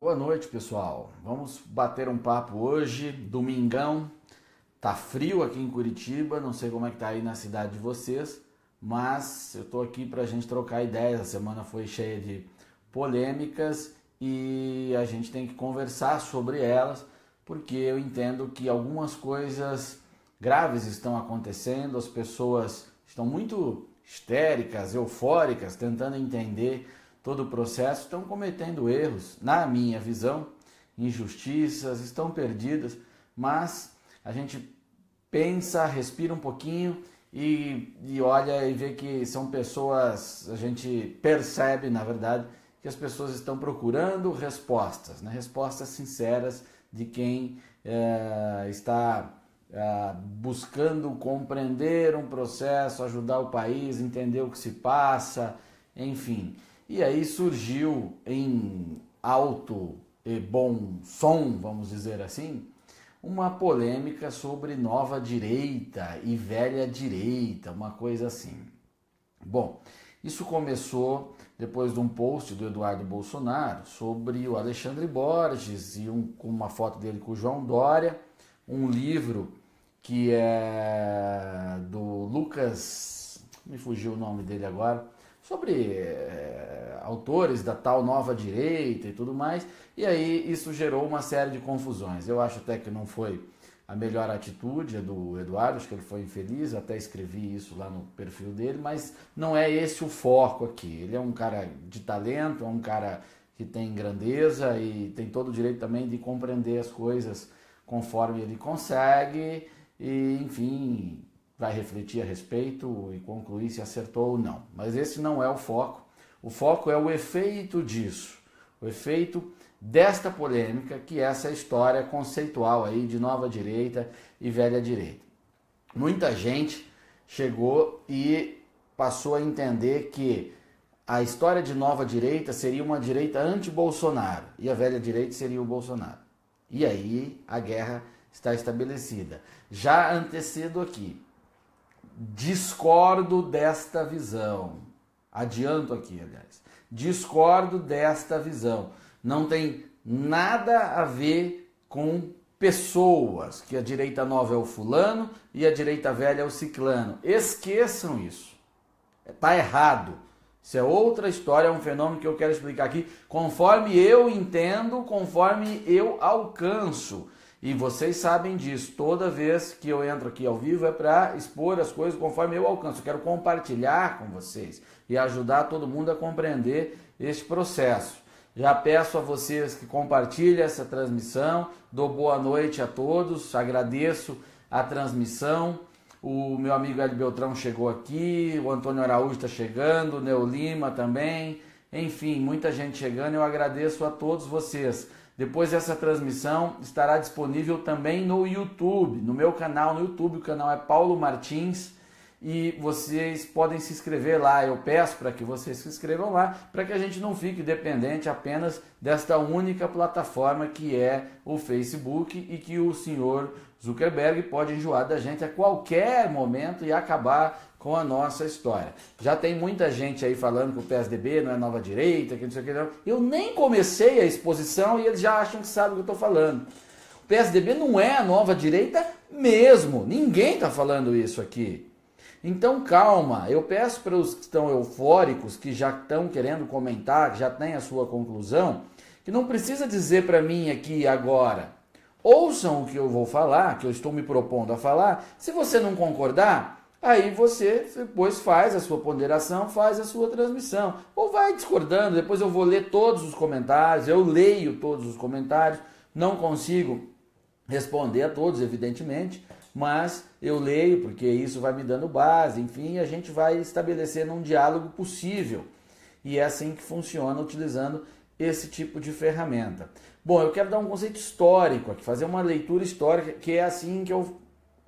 Boa noite, pessoal. Vamos bater um papo hoje, domingão. Tá frio aqui em Curitiba, não sei como é que tá aí na cidade de vocês, mas eu tô aqui pra gente trocar ideias. A semana foi cheia de polêmicas e a gente tem que conversar sobre elas, porque eu entendo que algumas coisas graves estão acontecendo, as pessoas estão muito histéricas, eufóricas, tentando entender todo o processo, estão cometendo erros, na minha visão, injustiças, estão perdidas, mas a gente pensa, respira um pouquinho e olha e vê que são pessoas, a gente percebe, na verdade, que as pessoas estão procurando respostas, né? Respostas sinceras de quem está buscando compreender um processo, ajudar o país, entender o que se passa, enfim. E aí surgiu em alto e bom som, vamos dizer assim, uma polêmica sobre nova direita e velha direita, uma coisa assim. Bom, isso começou depois de um post do Eduardo Bolsonaro sobre o Alexandre Borges e com uma foto dele com o João Dória, um livro que é do Lucas, me fugiu o nome dele agora, sobre autores da tal nova direita e tudo mais, e aí isso gerou uma série de confusões. Eu acho até que não foi a melhor atitude do Eduardo, acho que ele foi infeliz, até escrevi isso lá no perfil dele, mas não é esse o foco aqui. Ele é um cara de talento, é um cara que tem grandeza e tem todo o direito também de compreender as coisas conforme ele consegue e, enfim, vai refletir a respeito e concluir se acertou ou não. Mas esse não é o foco. O foco é o efeito disso, o efeito desta polêmica, que é essa história conceitual aí de nova direita e velha direita. Muita gente chegou e passou a entender que a história de nova direita seria uma direita anti-Bolsonaro e a velha direita seria o Bolsonaro. E aí a guerra está estabelecida. Já antecedo aqui, discordo desta visão, adianto aqui, aliás, discordo desta visão, não tem nada a ver com pessoas, que a direita nova é o fulano e a direita velha é o ciclano, esqueçam isso, tá errado, isso é outra história, é um fenômeno que eu quero explicar aqui, conforme eu entendo, conforme eu alcanço. E vocês sabem disso, toda vez que eu entro aqui ao vivo é para expor as coisas conforme eu alcanço. Eu quero compartilhar com vocês e ajudar todo mundo a compreender este processo. Já peço a vocês que compartilhem essa transmissão, dou boa noite a todos, agradeço a transmissão. O meu amigo Ed Beltrão chegou aqui, o Antônio Araújo está chegando, o Neo Lima também, enfim, muita gente chegando, eu agradeço a todos vocês. Depois essa transmissão estará disponível também no YouTube, no meu canal no YouTube, o canal é Paulo Martins e vocês podem se inscrever lá. Eu peço para que vocês se inscrevam lá, para que a gente não fique dependente apenas desta única plataforma que é o Facebook e que o senhor Zuckerberg pode enjoar da gente a qualquer momento e acabar com a nossa história. Já tem muita gente aí falando que o PSDB não é nova direita, que não sei o que não. Eu nem comecei a exposição e eles já acham que sabem o que eu estou falando. O PSDB não é a nova direita mesmo, ninguém está falando isso aqui. Então calma, eu peço para os que estão eufóricos, que já estão querendo comentar, que já têm a sua conclusão, que não precisa dizer para mim aqui agora. Ouçam o que eu vou falar, que eu estou me propondo a falar. Se você não concordar, aí você depois faz a sua ponderação, faz a sua transmissão. Ou vai discordando, depois eu vou ler todos os comentários, eu leio todos os comentários, não consigo responder a todos, evidentemente, mas eu leio porque isso vai me dando base, enfim, a gente vai estabelecendo um diálogo possível. E é assim que funciona, utilizando esse tipo de ferramenta. Bom, eu quero dar um conceito histórico aqui, fazer uma leitura histórica, que é assim que eu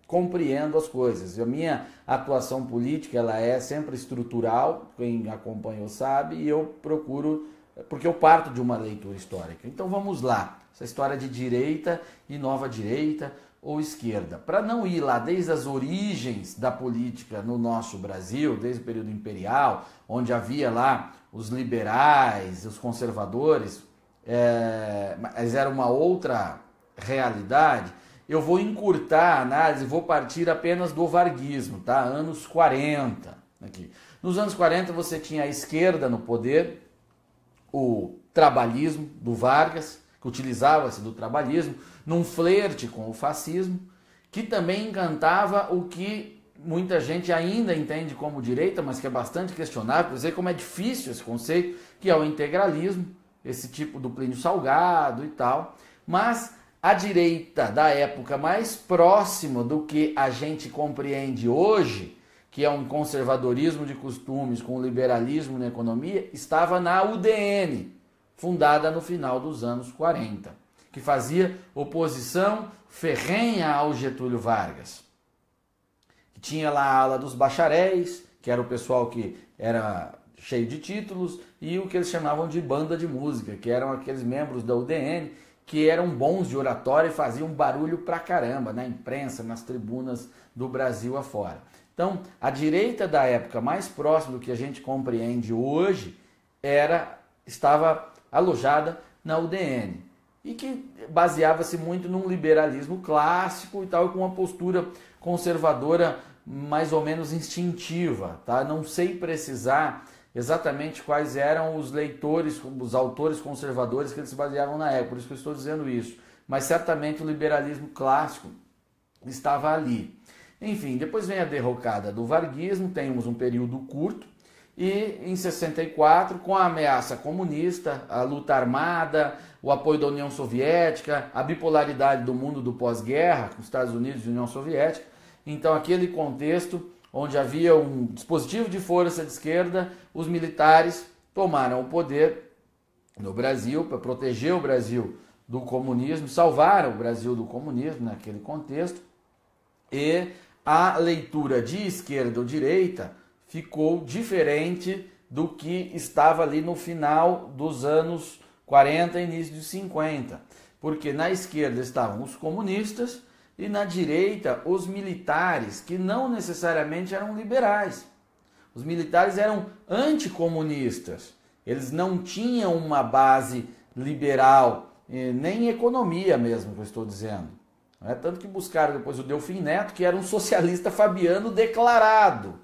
compreendo as coisas. A minha atuação política, ela é sempre estrutural, quem acompanhou sabe, e eu procuro, porque eu parto de uma leitura histórica. Então vamos lá, essa história de direita e nova direita ou esquerda. Para não ir lá desde as origens da política no nosso Brasil, desde o período imperial, onde havia lá os liberais, os conservadores, mas era uma outra realidade, eu vou encurtar a análise, vou partir apenas do varguismo, tá? Anos 40. Aqui. Nos anos 40 você tinha a esquerda no poder, o trabalhismo do Vargas, que utilizava-se do trabalhismo, num flerte com o fascismo, que também encantava o que muita gente ainda entende como direita, mas que é bastante questionável, por dizer como é difícil esse conceito, que é o integralismo, esse tipo do Plínio Salgado e tal. Mas a direita da época mais próxima do que a gente compreende hoje, que é um conservadorismo de costumes com liberalismo na economia, estava na UDN, fundada no final dos anos 40, que fazia oposição ferrenha ao Getúlio Vargas. Tinha lá a ala dos bacharéis, que era o pessoal que era cheio de títulos, e o que eles chamavam de banda de música, que eram aqueles membros da UDN que eram bons de oratória e faziam barulho pra caramba na imprensa, nas tribunas do Brasil afora. Então, a direita da época mais próxima do que a gente compreende hoje estava alojada na UDN, e que baseava-se muito num liberalismo clássico e tal, com uma postura conservadora mais ou menos instintiva, tá? Não sei precisar exatamente quais eram os leitores, os autores conservadores que eles se baseavam na época, por isso que eu estou dizendo isso, mas certamente o liberalismo clássico estava ali. Enfim, depois vem a derrocada do varguismo, temos um período curto, e em 64, com a ameaça comunista, a luta armada, o apoio da União Soviética, a bipolaridade do mundo do pós-guerra, com os Estados Unidos e a União Soviética. Então, aquele contexto onde havia um dispositivo de força de esquerda, os militares tomaram o poder no Brasil para proteger o Brasil do comunismo, salvaram o Brasil do comunismo naquele contexto, e a leitura de esquerda ou direita ficou diferente do que estava ali no final dos anos 40, início de 50, porque na esquerda estavam os comunistas e na direita os militares, que não necessariamente eram liberais. Os militares eram anticomunistas, eles não tinham uma base liberal, nem economia mesmo, que eu estou dizendo. É tanto que buscaram depois o Delfim Neto, que era um socialista fabiano declarado,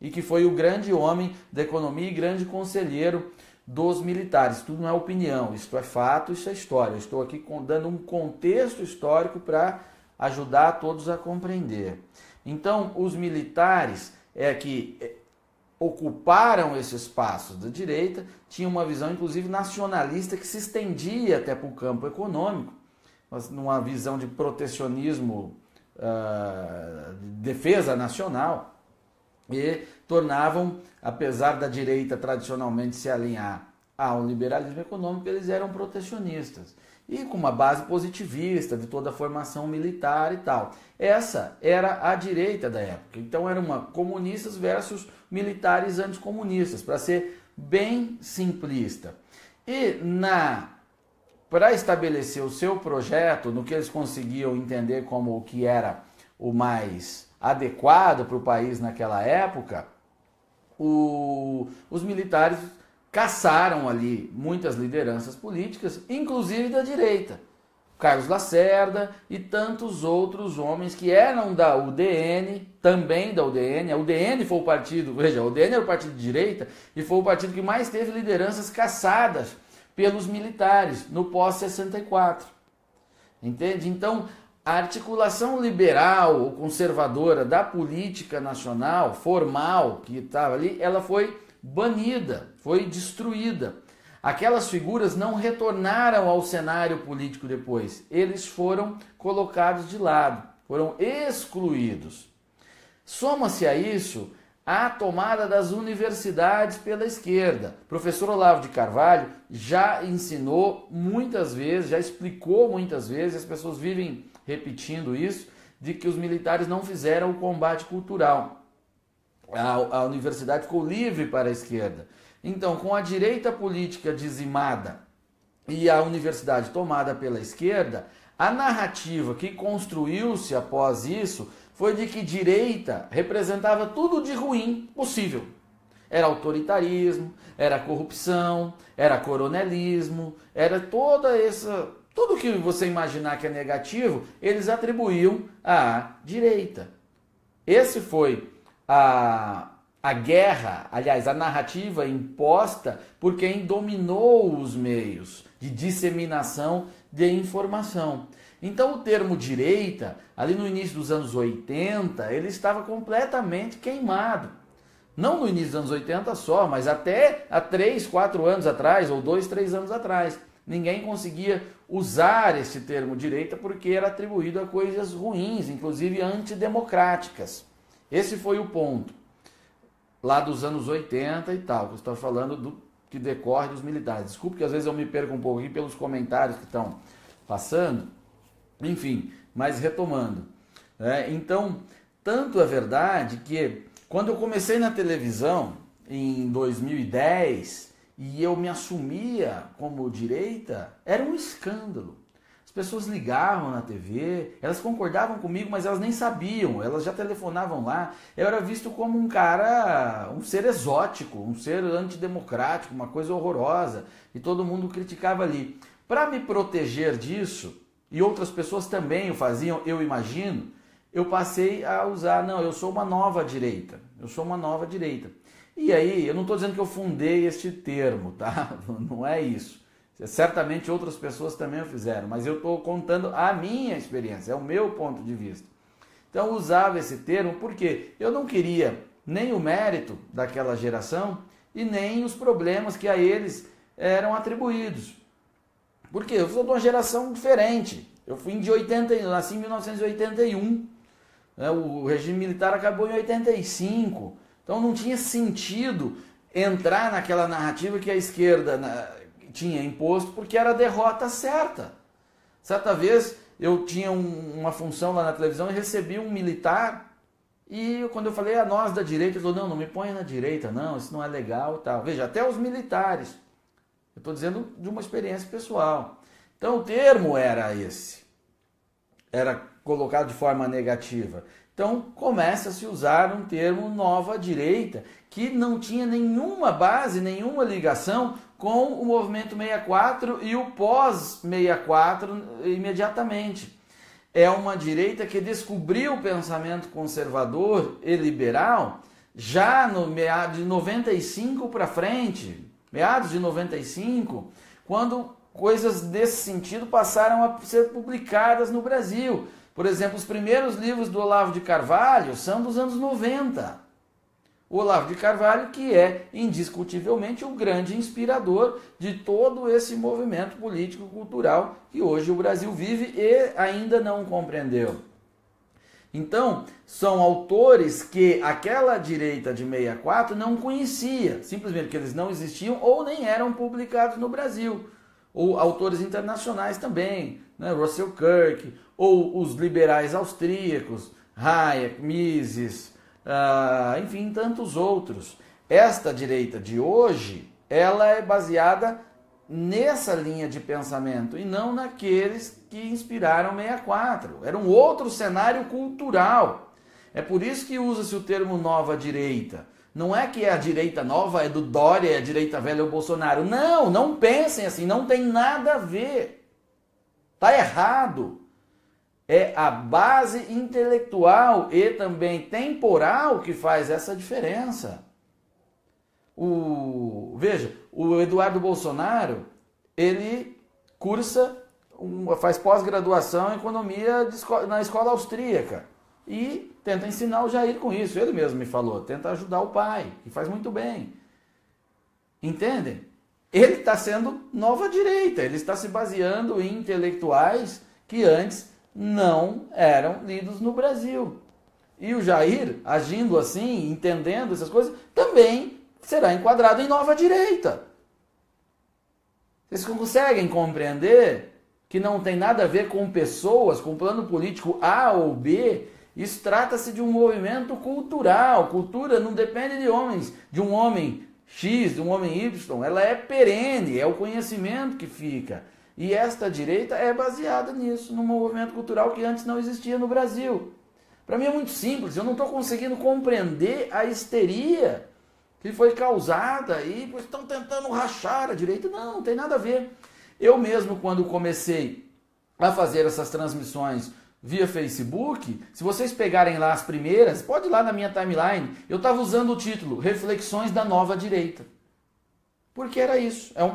e que foi o grande homem da economia e grande conselheiro dos militares. Tudo não é opinião, isto é fato, isso é história. Eu estou aqui dando um contexto histórico para ajudar todos a compreender. Então, os militares que ocuparam esse espaço da direita tinham uma visão, inclusive, nacionalista que se estendia até para o campo econômico, mas numa visão de protecionismo, de defesa nacional, e tornavam, apesar da direita tradicionalmente se alinhar ao liberalismo econômico, eles eram protecionistas, e com uma base positivista de toda a formação militar e tal. Essa era a direita da época, então era uma comunistas versus militares anticomunistas, para ser bem simplista. E para estabelecer o seu projeto, no que eles conseguiam entender como o que era o mais adequado para o país naquela época, os militares caçaram ali muitas lideranças políticas, inclusive da direita. Carlos Lacerda e tantos outros homens que eram da UDN, também da UDN. A UDN foi o partido, veja, a UDN era o partido de direita e foi o partido que mais teve lideranças caçadas pelos militares no pós-64. Entende? Então, a articulação liberal ou conservadora da política nacional formal que estava ali, ela foi banida, foi destruída. Aquelas figuras não retornaram ao cenário político depois, eles foram colocados de lado, foram excluídos. Soma-se a isso a tomada das universidades pela esquerda. O professor Olavo de Carvalho já ensinou muitas vezes, já explicou muitas vezes, as pessoas vivem repetindo isso, de que os militares não fizeram o combate cultural. A universidade ficou livre para a esquerda. Então, com a direita política dizimada e a universidade tomada pela esquerda, a narrativa que construiu-se após isso foi de que direita representava tudo de ruim possível. Era autoritarismo, era corrupção, era coronelismo, era toda essa... Tudo que você imaginar que é negativo, eles atribuíam à direita. Esse foi a guerra, aliás, a narrativa imposta por quem dominou os meios de disseminação de informação. Então o termo direita, ali no início dos anos 80, ele estava completamente queimado. Não no início dos anos 80 só, mas até há 3, 4 anos atrás, ou 2, 3 anos atrás. Ninguém conseguia usar esse termo direita porque era atribuído a coisas ruins, inclusive antidemocráticas. Esse foi o ponto, lá dos anos 80 e tal, que eu estou falando do que decorre dos militares. Desculpe que às vezes eu me perco um pouco aqui pelos comentários que estão passando. Enfim, mas retomando. Né? Então, tanto é verdade que quando eu comecei na televisão em 2010... e eu me assumia como direita, era um escândalo. As pessoas ligavam na TV, elas concordavam comigo, mas elas nem sabiam, elas já telefonavam lá. Eu era visto como um cara, um ser exótico, um ser antidemocrático, uma coisa horrorosa, e todo mundo criticava ali. Para me proteger disso, e outras pessoas também o faziam, eu imagino, eu passei a usar, não, eu sou uma nova direita, eu sou uma nova direita. E aí, eu não estou dizendo que eu fundei este termo, tá? Não é isso. Certamente outras pessoas também o fizeram, mas eu estou contando a minha experiência, é o meu ponto de vista. Então, eu usava esse termo porque eu não queria nem o mérito daquela geração e nem os problemas que a eles eram atribuídos. Porque eu sou de uma geração diferente. Eu fui de 81, nasci em 1981. O regime militar acabou em 85. Então não tinha sentido entrar naquela narrativa que a esquerda tinha imposto, porque era a derrota certa. Certa vez eu tinha uma função lá na televisão e recebi um militar, e quando eu falei a nós da direita, ele falou, não, não me ponha na direita, não, isso não é legal. Tal. Veja, até os militares, eu estou dizendo de uma experiência pessoal. Então o termo era esse, era colocado de forma negativa. Então, começa a se usar um termo nova direita, que não tinha nenhuma base, nenhuma ligação com o movimento 64 e o pós-64 imediatamente. É uma direita que descobriu o pensamento conservador e liberal já no meado de 95 para frente, meados de 95, quando coisas desse sentido passaram a ser publicadas no Brasil. Por exemplo, os primeiros livros do Olavo de Carvalho são dos anos 90. O Olavo de Carvalho, que é indiscutivelmente o grande inspirador de todo esse movimento político-cultural que hoje o Brasil vive e ainda não compreendeu. Então, são autores que aquela direita de 64 não conhecia, simplesmente porque eles não existiam ou nem eram publicados no Brasil. Ou autores internacionais também, né? Russell Kirk, ou os liberais austríacos, Hayek, Mises, enfim, tantos outros. Esta direita de hoje, ela é baseada nessa linha de pensamento e não naqueles que inspiraram 64. Era um outro cenário cultural. É por isso que usa-se o termo nova direita. Não é que a direita nova é do Dória, é a direita velha é o Bolsonaro. Não, não pensem assim, não tem nada a ver. Está errado. É a base intelectual e também temporal que faz essa diferença. Veja, o Eduardo Bolsonaro, ele cursa, faz pós-graduação em economia na escola austríaca. E tenta ensinar o Jair com isso. Ele mesmo me falou, tenta ajudar o pai, que faz muito bem. Entendem? Ele está sendo nova direita, ele está se baseando em intelectuais que antes não eram lidos no Brasil. E o Jair, agindo assim, entendendo essas coisas, também será enquadrado em nova direita. Vocês conseguem compreender que não tem nada a ver com pessoas, com plano político A ou B? Isso trata-se de um movimento cultural. Cultura não depende de homens, de um homem X, de um homem Y. Ela é perene, é o conhecimento que fica. E esta direita é baseada nisso, num movimento cultural que antes não existia no Brasil. Para mim é muito simples, eu não estou conseguindo compreender a histeria que foi causada e estão tentando rachar a direita. Não, não tem nada a ver. Eu mesmo, quando comecei a fazer essas transmissões via Facebook, se vocês pegarem lá as primeiras, pode ir lá na minha timeline, eu estava usando o título Reflexões da Nova Direita. Porque era isso, é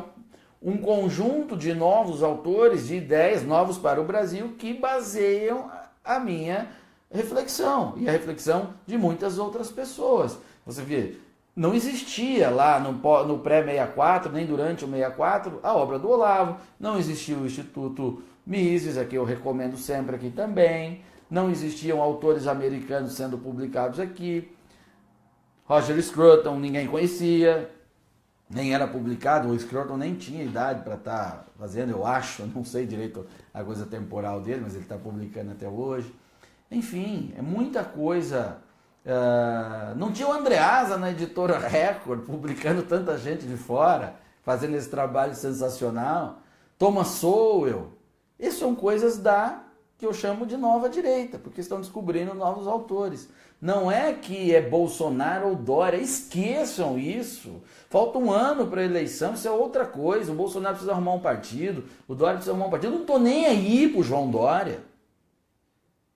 um conjunto de novos autores, de ideias novos para o Brasil, que baseiam a minha reflexão e a reflexão de muitas outras pessoas. Você vê, não existia lá no pré-64, nem durante o 64, a obra do Olavo, não existia o Instituto Mises, aqui eu recomendo sempre aqui também, não existiam autores americanos sendo publicados aqui, Roger Scruton ninguém conhecia, nem era publicado, o Scruton nem tinha idade para estar fazendo, eu acho, não sei direito a coisa temporal dele, mas ele está publicando até hoje. Enfim, é muita coisa. Não tinha o Andreasa na Editora Record, publicando tanta gente de fora, fazendo esse trabalho sensacional. Thomas Sowell. Essas são coisas que eu chamo de nova direita, porque estão descobrindo novos autores. Não é que é Bolsonaro ou Dória, esqueçam isso. Falta um ano para a eleição, isso é outra coisa. O Bolsonaro precisa arrumar um partido, o Dória precisa arrumar um partido. Eu não estou nem aí para o João Dória.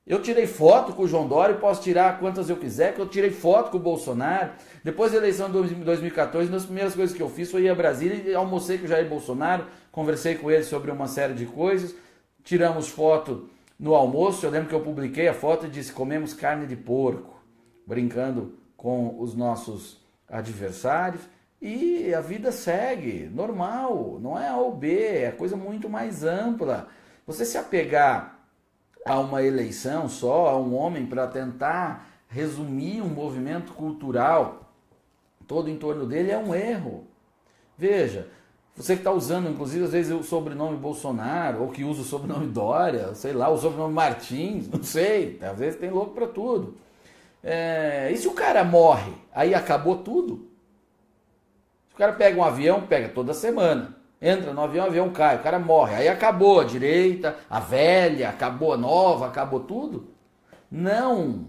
Eu tirei foto com o João Dória, posso tirar quantas eu quiser, que eu tirei foto com o Bolsonaro. Depois da eleição de 2014, uma das primeiras coisas que eu fiz foi ir a Brasília e almocei com o Jair Bolsonaro, conversei com ele sobre uma série de coisas, tiramos foto no almoço, eu lembro que eu publiquei a foto e disse, comemos carne de porco, brincando com os nossos adversários. E a vida segue, normal, não é A ou B, é coisa muito mais ampla. Você se apegar a uma eleição só, a um homem, para tentar resumir um movimento cultural todo em torno dele, é um erro. Veja, você que está usando, inclusive, às vezes o sobrenome Bolsonaro, ou que usa o sobrenome Dória, sei lá, o sobrenome Martins, não sei, às vezes tem louco para tudo. E se o cara morre, aí acabou tudo? Se o cara pega um avião, pega toda semana. Entra no avião, o avião cai, o cara morre. Aí acabou a direita, a velha, acabou a nova, acabou tudo? Não,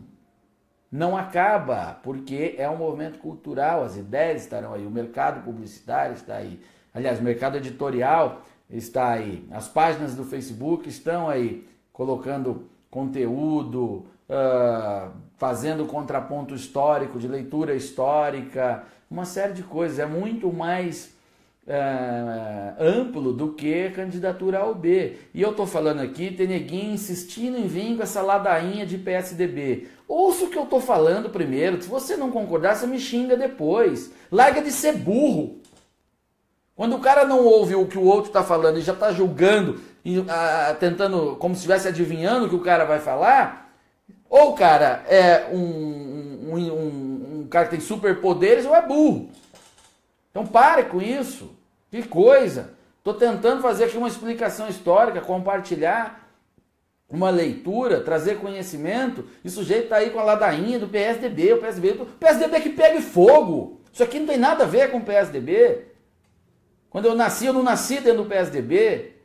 não acaba, porque é um movimento cultural, as ideias estarão aí, o mercado publicitário está aí, aliás, o mercado editorial está aí, as páginas do Facebook estão aí, colocando conteúdo, fazendo contraponto histórico, de leitura histórica, uma série de coisas, é muito mais amplo do que candidatura A ou B. E eu estou falando aqui, tem neguinho insistindo em vir com essa ladainha de PSDB. Ouça o que eu estou falando primeiro, se você não concordar, você me xinga depois. Larga de ser burro. Quando o cara não ouve o que o outro está falando e já está julgando, tentando, como se estivesse adivinhando o que o cara vai falar, ou o cara é um cara que tem superpoderes ou é burro. Então pare com isso. Que coisa! Estou tentando fazer aqui uma explicação histórica, compartilhar uma leitura, trazer conhecimento, e o sujeito está aí com a ladainha do PSDB, o PSDB que pegue fogo. Isso aqui não tem nada a ver com o PSDB. Quando eu nasci, eu não nasci dentro do PSDB.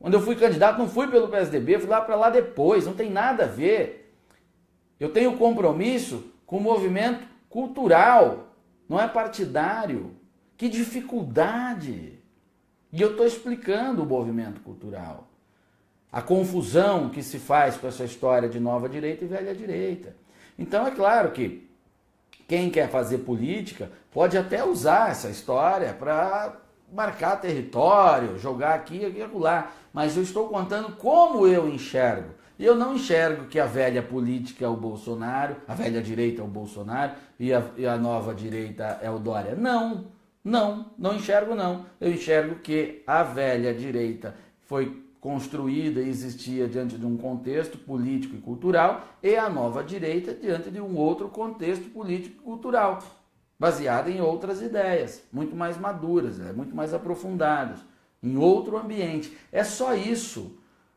Quando eu fui candidato, não fui pelo PSDB, fui lá para lá depois, não tem nada a ver. Eu tenho compromisso com o movimento cultural, não é partidário. Que dificuldade! E eu estou explicando o movimento cultural. A confusão que se faz com essa história de nova direita e velha direita. Então é claro que quem quer fazer política pode até usar essa história para marcar território, jogar aqui e acolá. Mas eu estou contando como eu enxergo. E eu não enxergo que a velha política é o Bolsonaro, a velha direita é o Bolsonaro e a nova direita é o Dória. Não! Não enxergo não. Eu enxergo que a velha direita foi construída e existia diante de um contexto político e cultural e a nova direita diante de um outro contexto político e cultural, baseada em outras ideias, muito mais maduras, muito mais aprofundadas, em outro ambiente. É só isso.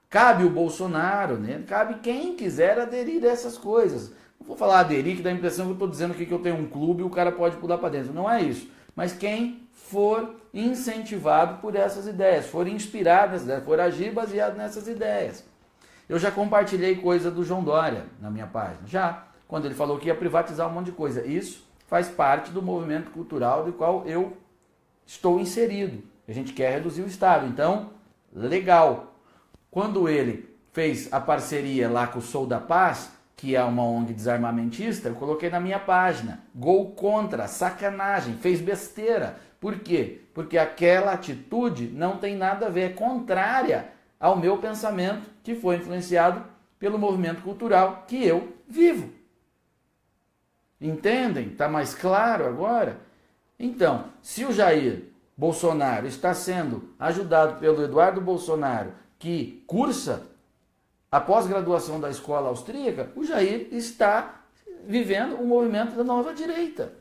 Cabe o Bolsonaro, né? Cabe quem quiser aderir a essas coisas. Não vou falar aderir, que dá a impressão que eu estou dizendo aqui que eu tenho um clube e o cara pode pular para dentro. Não é isso. Mas quem for incentivado por essas ideias, for inspirado nessas ideias, for agir baseado nessas ideias. Eu já compartilhei coisa do João Dória na minha página, já, quando ele falou que ia privatizar um monte de coisa. Isso faz parte do movimento cultural do qual eu estou inserido. A gente quer reduzir o Estado. Então, legal. Quando ele fez a parceria lá com o Sou da Paz, que é uma ONG desarmamentista, eu coloquei na minha página. Gol contra, sacanagem, fez besteira. Por quê? Porque aquela atitude não tem nada a ver, é contrária ao meu pensamento, que foi influenciado pelo movimento cultural que eu vivo. Entendem? Está mais claro agora? Então, se o Jair Bolsonaro está sendo ajudado pelo Eduardo Bolsonaro, que cursa a pós-graduação da escola austríaca, o Jair está vivendo o movimento da nova direita.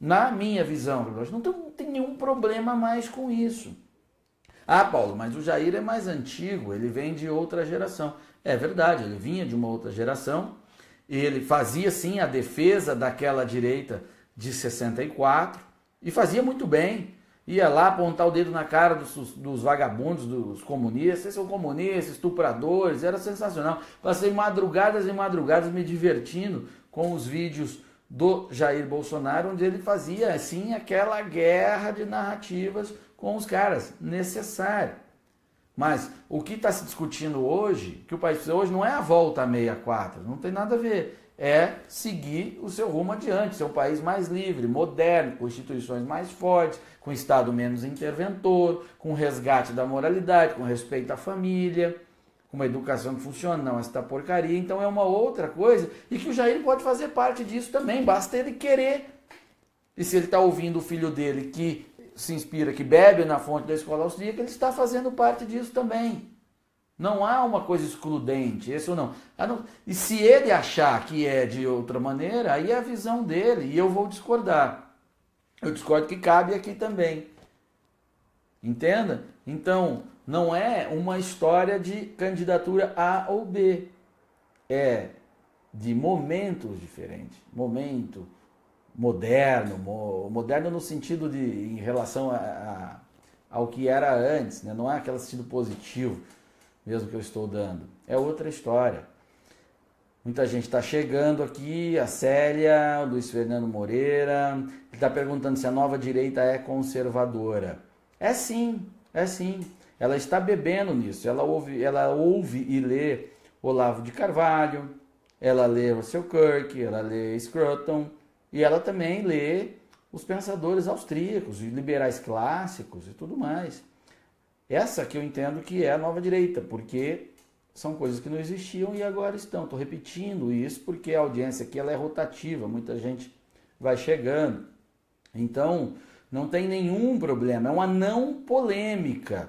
Na minha visão, não tem nenhum problema mais com isso. Ah, Paulo, mas o Jair é mais antigo, ele vem de outra geração. É verdade, ele vinha de uma outra geração, ele fazia sim a defesa daquela direita de 64 e fazia muito bem. Ia lá apontar o dedo na cara dos vagabundos, dos comunistas. Vocês são comunistas, estupradores, era sensacional. Passei madrugadas e madrugadas me divertindo com os vídeos do Jair Bolsonaro, onde ele fazia, assim, aquela guerra de narrativas com os caras, necessário. Mas o que está se discutindo hoje, que o país precisa hoje, não é a volta a 64, não tem nada a ver. É seguir o seu rumo adiante, ser um país mais livre, moderno, com instituições mais fortes, com Estado menos interventor, com resgate da moralidade, com respeito à família, com uma educação que funciona, não essa porcaria. Então é uma outra coisa e que o Jair pode fazer parte disso também, basta ele querer. E se ele está ouvindo o filho dele que se inspira, que bebe na fonte da escola austríaca, ele está fazendo parte disso também. Não há uma coisa excludente, esse ou não. E se ele achar que é de outra maneira, aí é a visão dele e eu vou discordar. Eu discordo que cabe aqui também. Entenda? Então, não é uma história de candidatura A ou B. É de momentos diferentes. Momento moderno, moderno no sentido de em relação ao que era antes, né? Não é aquele sentido positivo mesmo que eu estou dando, é outra história. Muita gente está chegando aqui, a Célia, o Luiz Fernando Moreira, ele está perguntando se a nova direita é conservadora. É sim, é sim. Ela está bebendo nisso, ela ouve e lê Olavo de Carvalho, ela lê Russell Kirk, ela lê Scruton, e ela também lê os pensadores austríacos, os liberais clássicos e tudo mais. Essa que eu entendo que é a nova direita, porque são coisas que não existiam e agora estão. Estou repetindo isso porque a audiência aqui ela é rotativa, muita gente vai chegando. Então, não tem nenhum problema, é uma não polêmica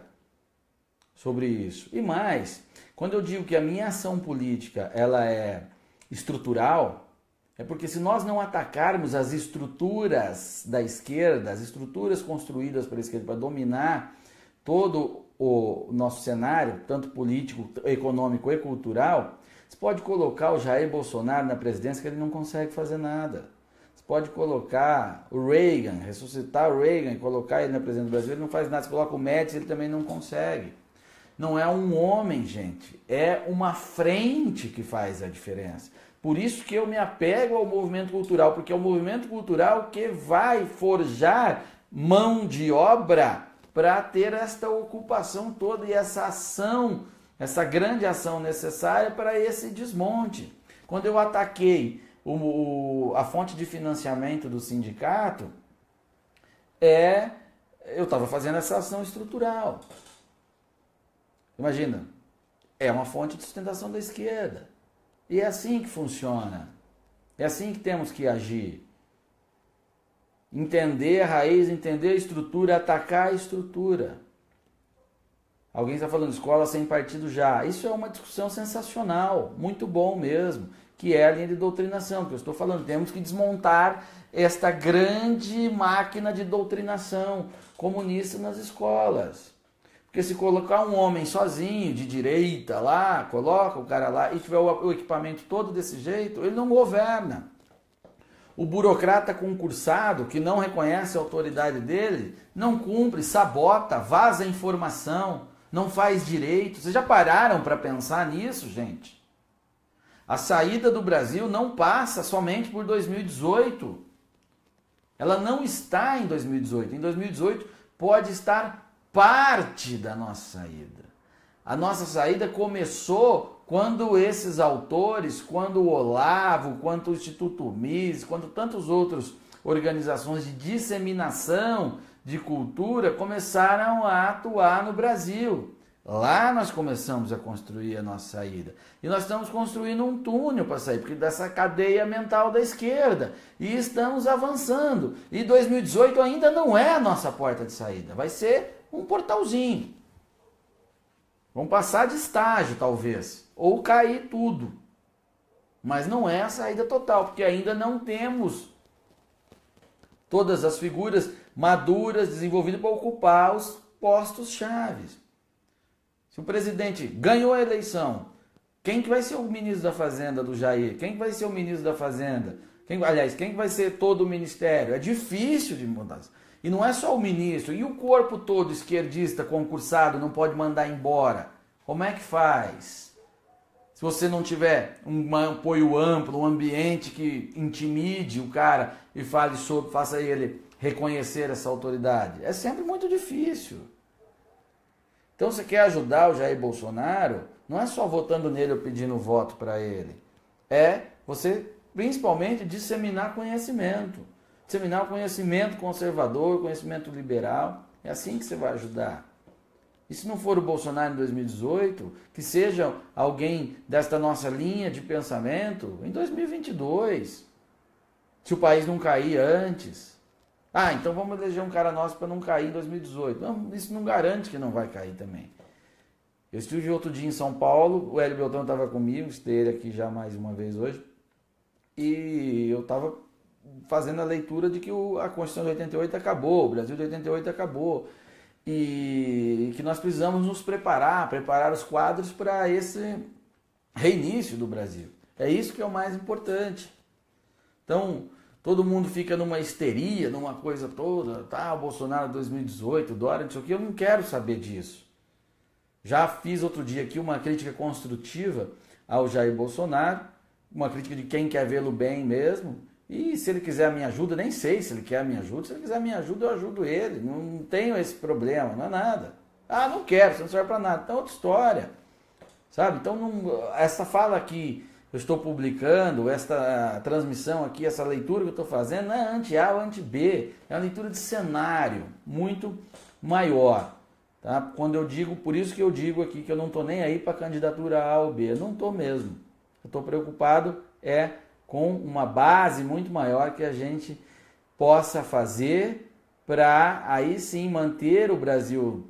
sobre isso. E mais, quando eu digo que a minha ação política ela é estrutural, é porque se nós não atacarmos as estruturas da esquerda, as estruturas construídas pela esquerda para dominar todo o nosso cenário, tanto político, econômico e cultural, você pode colocar o Jair Bolsonaro na presidência que ele não consegue fazer nada. Você pode colocar o Reagan, ressuscitar o Reagan e colocar ele na presidência do Brasil, ele não faz nada. Você coloca o Médici, ele também não consegue. Não é um homem, gente, é uma frente que faz a diferença. Por isso que eu me apego ao movimento cultural, porque é o movimento cultural que vai forjar mão de obra para ter esta ocupação toda e essa ação, essa grande ação necessária para esse desmonte. Quando eu ataquei a fonte de financiamento do sindicato, eu estava fazendo essa ação estrutural. Imagina, é uma fonte de sustentação da esquerda. E é assim que funciona, é assim que temos que agir. Entender a raiz, entender a estrutura, atacar a estrutura. Alguém está falando escola sem partido já. Isso é uma discussão sensacional, muito bom mesmo, que é a linha de doutrinação, que eu estou falando. Temos que desmontar esta grande máquina de doutrinação comunista nas escolas. Porque se colocar um homem sozinho, de direita lá, coloca o cara lá e tiver o equipamento todo desse jeito, ele não governa. O burocrata concursado, que não reconhece a autoridade dele, não cumpre, sabota, vaza informação, não faz direito. Vocês já pararam para pensar nisso, gente? A saída do Brasil não passa somente por 2018. Ela não está em 2018. Em 2018 pode estar parte da nossa saída. A nossa saída começou quando esses autores, quando o Olavo, quando o Instituto Mises, quando tantas outras organizações de disseminação de cultura começaram a atuar no Brasil. Lá nós começamos a construir a nossa saída. E nós estamos construindo um túnel para sair, porque dessa cadeia mental da esquerda. E estamos avançando. E 2018 ainda não é a nossa porta de saída. Vai ser um portalzinho. Vamos passar de estágio, talvez. Ou cair tudo. Mas não é a saída total, porque ainda não temos todas as figuras maduras desenvolvidas para ocupar os postos chaves. Se o presidente ganhou a eleição, quem que vai ser o ministro da Fazenda do Jair? Quem que vai ser o ministro da Fazenda? Quem que vai ser todo o ministério? É difícil de mudar. E não é só o ministro. E o corpo todo esquerdista concursado não pode mandar embora. Como é que faz? Se você não tiver um apoio amplo, um ambiente que intimide o cara e fale sobre, faça ele reconhecer essa autoridade. É sempre muito difícil. Então, você quer ajudar o Jair Bolsonaro, não é só votando nele ou pedindo voto para ele. É você, principalmente, disseminar conhecimento. Disseminar o conhecimento conservador, conhecimento liberal. É assim que você vai ajudar. E se não for o Bolsonaro em 2018, que seja alguém desta nossa linha de pensamento, em 2022. Se o país não cair antes... Ah, então vamos eleger um cara nosso para não cair em 2018. Não, isso não garante que não vai cair também. Eu estive outro dia em São Paulo, o Hélio Beltão estava comigo, esteve aqui já mais uma vez hoje, e eu estava fazendo a leitura de que a Constituição de 88 acabou, o Brasil de 88 acabou, e que nós precisamos nos preparar os quadros para esse reinício do Brasil. É isso que é o mais importante. Então... todo mundo fica numa histeria, numa coisa toda, tá, o Bolsonaro 2018, o Dória, não sei o que, eu não quero saber disso. Já fiz outro dia aqui uma crítica construtiva ao Jair Bolsonaro, uma crítica de quem quer vê-lo bem mesmo, e se ele quiser a minha ajuda, nem sei se ele quer a minha ajuda, se ele quiser a minha ajuda, eu ajudo ele, não tenho esse problema, não é nada. Ah, não quero, você não serve para nada, então é outra história, sabe? Então, não, essa fala aqui... eu estou publicando esta transmissão aqui, essa leitura que eu estou fazendo, não é anti-A ou anti-B, é uma leitura de cenário muito maior. Tá? Quando eu digo, por isso que eu digo aqui que eu não estou nem aí para candidatura A ou B, eu não estou mesmo. Eu estou preocupado com uma base muito maior que a gente possa fazer para aí sim manter o Brasil,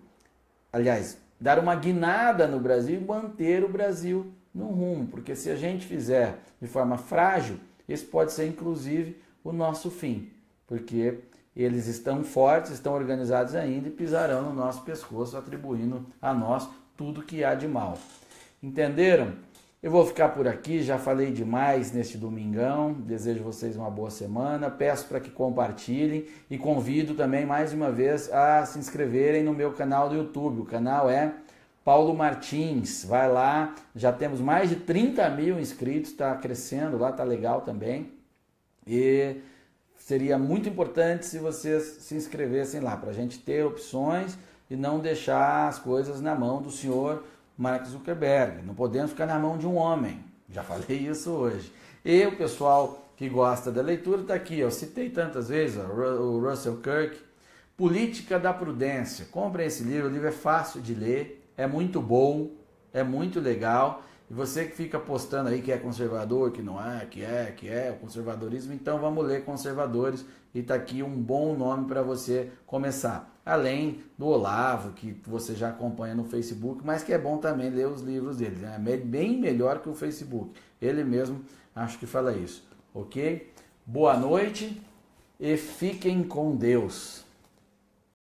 aliás, dar uma guinada no Brasil e manter o Brasil no rumo, porque se a gente fizer de forma frágil, esse pode ser inclusive o nosso fim, porque eles estão fortes, estão organizados ainda e pisarão no nosso pescoço, atribuindo a nós tudo que há de mal. Entenderam? Eu vou ficar por aqui, já falei demais neste domingão, desejo vocês uma boa semana, peço para que compartilhem e convido também mais uma vez a se inscreverem no meu canal do YouTube, o canal é... Paulo Martins, vai lá, já temos mais de 30 mil inscritos, está crescendo lá, está legal também. E seria muito importante se vocês se inscrevessem lá, para a gente ter opções e não deixar as coisas na mão do senhor Mark Zuckerberg. Não podemos ficar na mão de um homem, já falei isso hoje. E o pessoal que gosta da leitura está aqui, eu citei tantas vezes, o Russell Kirk, Política da Prudência. Comprem esse livro, o livro é fácil de ler. É muito bom, é muito legal. E você que fica postando aí que é conservador, que não é, que é o conservadorismo, então vamos ler Conservadores e tá aqui um bom nome para você começar. Além do Olavo, que você já acompanha no Facebook, mas que é bom também ler os livros dele. É bem melhor que o Facebook. Ele mesmo acho que fala isso, ok? Boa noite e fiquem com Deus.